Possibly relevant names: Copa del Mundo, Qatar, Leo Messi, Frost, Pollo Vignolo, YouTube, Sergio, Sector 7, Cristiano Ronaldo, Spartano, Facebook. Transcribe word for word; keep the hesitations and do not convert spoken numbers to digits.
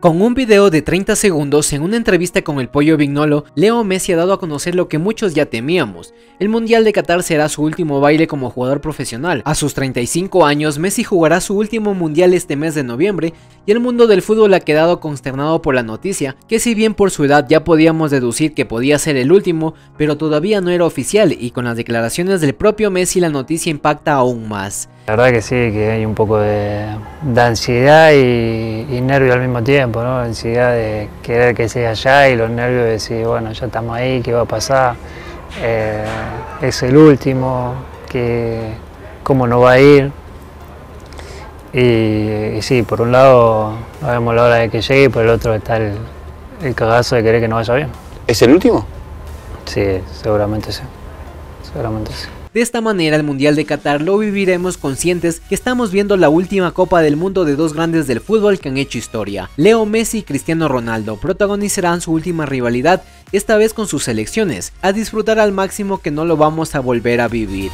Con un video de treinta segundos en una entrevista con el Pollo Vignolo, Leo Messi ha dado a conocer lo que muchos ya temíamos. El Mundial de Qatar será su último baile como jugador profesional. A sus treinta y cinco años, Messi jugará su último Mundial este mes de noviembre y el mundo del fútbol ha quedado consternado por la noticia, que si bien por su edad ya podíamos deducir que podía ser el último, pero todavía no era oficial, y con las declaraciones del propio Messi la noticia impacta aún más. La verdad que sí, que hay un poco de, de ansiedad y, y nervio al mismo tiempo, ¿no? La ansiedad de querer que sea allá y los nervios de decir, bueno, ya estamos ahí, ¿qué va a pasar? Eh, es el último, que, ¿cómo nos va a ir? Y, y sí, por un lado no vemos la hora de que llegue y por el otro está el, el cagazo de querer que no vaya bien. ¿Es el último? Sí, seguramente sí, seguramente sí. De esta manera el Mundial de Qatar lo viviremos conscientes que estamos viendo la última Copa del Mundo de dos grandes del fútbol que han hecho historia. Leo Messi y Cristiano Ronaldo protagonizarán su última rivalidad, esta vez con sus selecciones, a disfrutar al máximo que no lo vamos a volver a vivir.